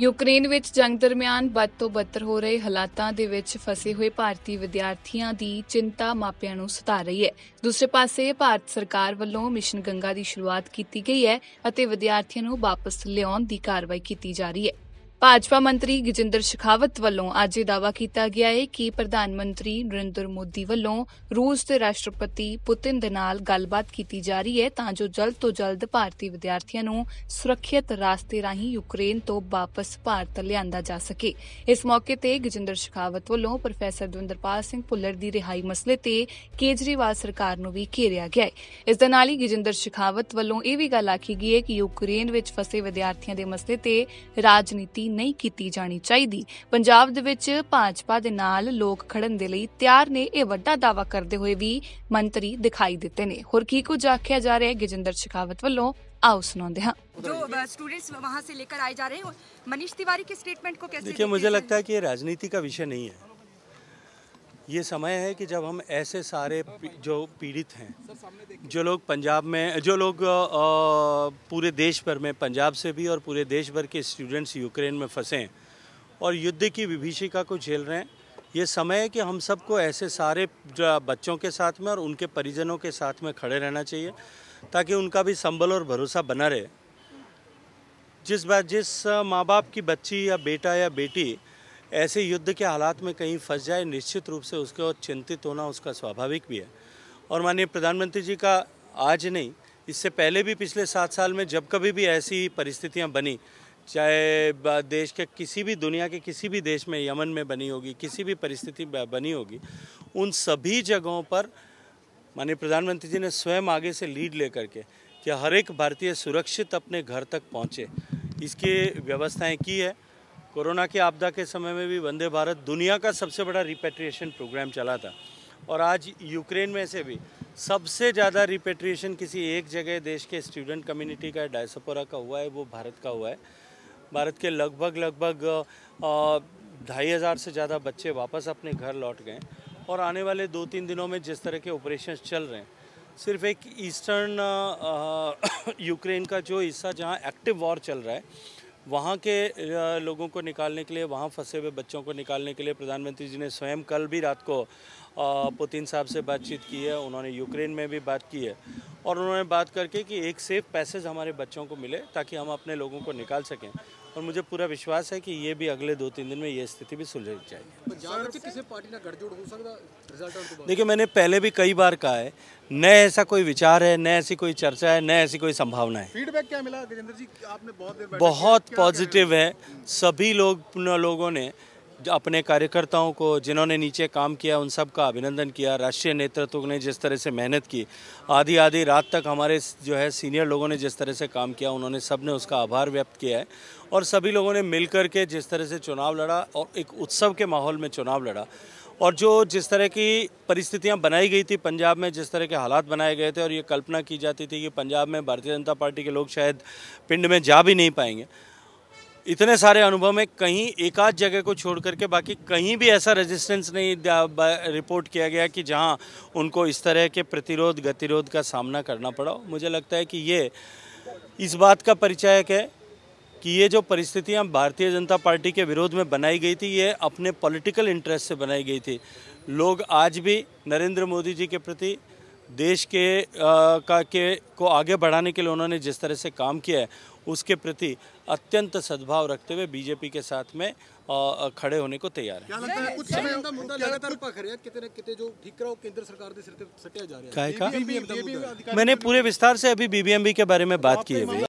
Ukraine विच जंग दरमियान बद तो बदतर हो रहे हालातां दे विच फसे हुए भारतीय विद्यार्थियों की चिंता मापियां नूं सता रही है। दूसरे पासे भारत सरकार वल्लों मिशन गंगा की शुरुआत की गई है और विद्यार्थियों नूं वापस लियाउण की कार्रवाई की जा रही है। भाजपा मंत्री गजेंद्र शेखावत वल्लों अज दावा किया गया है कि प्रधानमंत्री नरेंद्र मोदी वल्लों रूस के राष्ट्रपति पुतिन दे नाल गलबात की जा रही है तां जो जल्द तो जल्द भारतीय विद्यार्थियों नूं सुरक्षित रास्ते राही यूक्रेन तो वापस भारत लियांदा जा सके। इस मौके ते गजेंद्र शेखावत वल्लों प्रोफेसर दविंदरपाल सिंह भुल्लर की रिहाई मसले ते केजरीवाल सरकार नूं भी घेरिया गया है। इस दे नाल ही गजेंद्र शेखावत वल्लों यह भी गल आखी गई है कि यूक्रेन विच फसे विद्यार्थियों के मसले ते राजनीति नहीं कीती जानी चाहिदी। पंजाब दे विच भाजपा दे नाल लोक खड़न दे लई तैयार ने, इह वड्डा दावा करदे होए भी मंत्री दिखाई दित्ते ने। होर की कुछ आखिया जा रहा है गजेंद्र शेखावत वल्लों, आओ सुनाउंदे हां। जो स्टूडेंट्स वहां से लेकर आए जा रहे हैं, मनीष तिवारी के स्टेटमेंट को कैसे देखिए? मुझे लगता है कि राजनीति का विषय नहीं है। ये समय है कि जब हम ऐसे सारे जो पीड़ित हैं, जो लोग पंजाब में, जो लोग पूरे देश भर में, पंजाब से भी और पूरे देश भर के स्टूडेंट्स यूक्रेन में फंसे हैं और युद्ध की विभीषिका को झेल रहे हैं, ये समय है कि हम सबको ऐसे सारे बच्चों के साथ में और उनके परिजनों के साथ में खड़े रहना चाहिए ताकि उनका भी संबल और भरोसा बना रहे। जिस माँ बाप की बच्ची या बेटा या बेटी ऐसे युद्ध के हालात में कहीं फंस जाए, निश्चित रूप से उसको चिंतित होना उसका स्वाभाविक भी है। और माननीय प्रधानमंत्री जी का आज नहीं, इससे पहले भी पिछले 7 साल में जब कभी भी ऐसी परिस्थितियां बनी, चाहे देश के किसी भी, दुनिया के किसी भी देश में, यमन में बनी होगी, किसी भी परिस्थिति बनी होगी, उन सभी जगहों पर माननीय प्रधानमंत्री जी ने स्वयं आगे से लीड ले करके कि हर एक भारतीय सुरक्षित अपने घर तक पहुँचे, इसकी व्यवस्थाएँ की है। कोरोना की आपदा के समय में भी वंदे भारत दुनिया का सबसे बड़ा रिपेट्रिएशन प्रोग्राम चला था और आज यूक्रेन में से भी सबसे ज़्यादा रिपेट्रिएशन किसी एक जगह देश के स्टूडेंट कम्युनिटी का, डायस्पोरा का हुआ है, वो भारत का हुआ है। भारत के लगभग 2500 से ज़्यादा बच्चे वापस अपने घर लौट गए और आने वाले 2-3 दिनों में जिस तरह के ऑपरेशन चल रहे हैं, सिर्फ एक ईस्टर्न यूक्रेन का जो हिस्सा जहाँ एक्टिव वॉर चल रहा है, वहाँ के लोगों को निकालने के लिए, वहाँ फंसे हुए बच्चों को निकालने के लिए प्रधानमंत्री जी ने स्वयं कल भी रात को पुतिन साहब से बातचीत की है। उन्होंने यूक्रेन में भी बात की है और उन्होंने बात करके कि एक सेफ पैसेज हमारे बच्चों को मिले ताकि हम अपने लोगों को निकाल सकें और मुझे पूरा विश्वास है कि ये भी अगले 2-3 दिन में ये स्थिति भी सुलझ जाएगी। देखिए, मैंने पहले भी कई बार कहा है, न ऐसा कोई विचार है, न ऐसी कोई चर्चा है, न ऐसी कोई संभावना है। फीडबैक क्या मिला गजेंद्र जी? आपने बहुत पॉजिटिव है। सभी लोगों ने अपने कार्यकर्ताओं को, जिन्होंने नीचे काम किया, उन सब का अभिनंदन किया। राष्ट्रीय नेतृत्व ने जिस तरह से मेहनत की, आधी रात तक हमारे जो है सीनियर लोगों ने जिस तरह से काम किया, उन्होंने सब ने उसका आभार व्यक्त किया है और सभी लोगों ने मिलकर के जिस तरह से चुनाव लड़ा और एक उत्सव के माहौल में चुनाव लड़ा और जो जिस तरह की परिस्थितियां बनाई गई थी पंजाब में, जिस तरह के हालात बनाए गए थे और ये कल्पना की जाती थी कि पंजाब में भारतीय जनता पार्टी के लोग शायद पिंड में जा भी नहीं पाएंगे, इतने सारे अनुभव में कहीं एकाध जगह को छोड़ करके बाकी कहीं भी ऐसा रेजिस्टेंस नहीं रिपोर्ट किया गया कि जहां उनको इस तरह के प्रतिरोध गतिरोध का सामना करना पड़ा। मुझे लगता है कि ये इस बात का परिचायक है कि ये जो परिस्थितियां भारतीय जनता पार्टी के विरोध में बनाई गई थी, ये अपने पॉलिटिकल इंटरेस्ट से बनाई गई थी। लोग आज भी नरेंद्र मोदी जी के प्रति, देश के को आगे बढ़ाने के लिए उन्होंने जिस तरह से काम किया है, उसके प्रति अत्यंत सद्भाव रखते हुए बीजेपी के साथ में खड़े होने को तैयार है। क्या लगता है कुछ समय का मुद्दा लगातार पख रहा है, कितने कितने जो ठिकराव केंद्र सरकार के सिर पे सटे जा रहे हैं? मैंने पूरे विस्तार से अभी बीबीएमबी के बारे में बात की है।